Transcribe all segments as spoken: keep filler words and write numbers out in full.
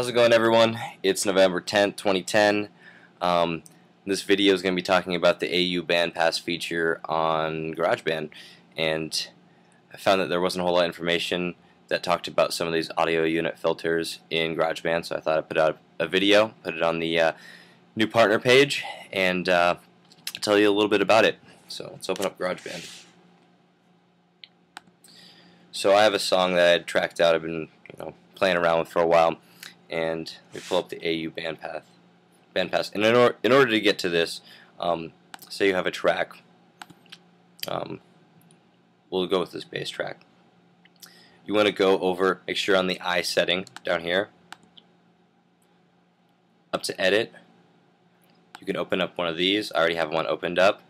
How's it going, everyone? It's November tenth, twenty ten. Um, this video is going to be talking about the A U Band Pass feature on GarageBand, and I found that there wasn't a whole lot of information that talked about some of these audio unit filters in GarageBand, so I thought I'd put out a video, put it on the uh, new partner page, and uh, tell you a little bit about it. So let's open up GarageBand. So I have a song that I had tracked out. I've been you know, playing around with for a while. And we pull up the A U Band Pass. Band Pass. And in, or, in order to get to this, um, say you have a track. Um, we'll go with this bass track. You want to go over, make sure on the I setting down here, up to Edit. You can open up one of these. I already have one opened up.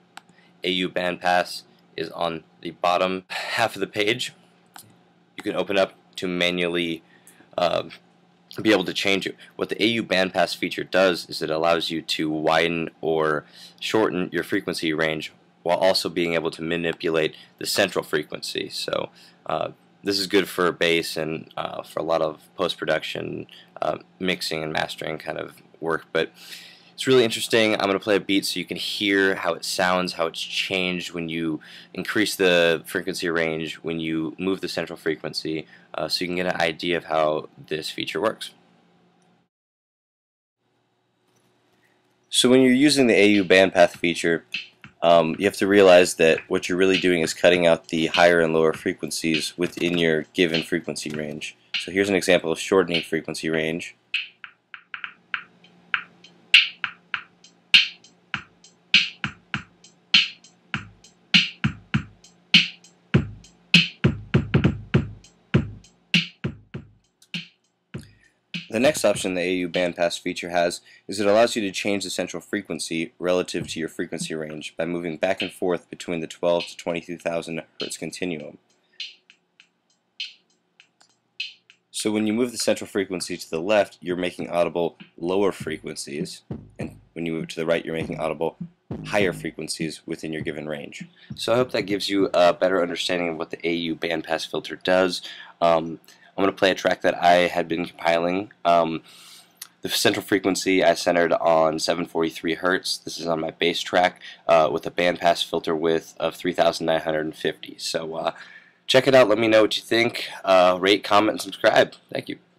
A U Band Pass is on the bottom half of the page. You can open up to manually Uh, be able to change it. What the A U Band Pass feature does is it allows you to widen or shorten your frequency range while also being able to manipulate the central frequency. So uh, this is good for bass and uh, for a lot of post-production uh, mixing and mastering kind of work, but it's really interesting. I'm going to play a beat so you can hear how it sounds, how it's changed when you increase the frequency range, when you move the central frequency, uh, so you can get an idea of how this feature works. So when you're using the A U Band Pass feature, um, you have to realize that what you're really doing is cutting out the higher and lower frequencies within your given frequency range. So here's an example of shortening frequency range. The next option the A U Band Pass feature has is it allows you to change the central frequency relative to your frequency range by moving back and forth between the twelve to twenty-two thousand Hz continuum. So when you move the central frequency to the left, you're making audible lower frequencies, and when you move to the right, you're making audible higher frequencies within your given range. So I hope that gives you a better understanding of what the A U Band Pass filter does. Um, I'm going to play a track that I had been compiling. Um, the central frequency I centered on seven forty-three hertz. This is on my bass track uh, with a bandpass filter width of three thousand nine hundred fifty. So uh, check it out. Let me know what you think. Uh, rate, comment, and subscribe. Thank you.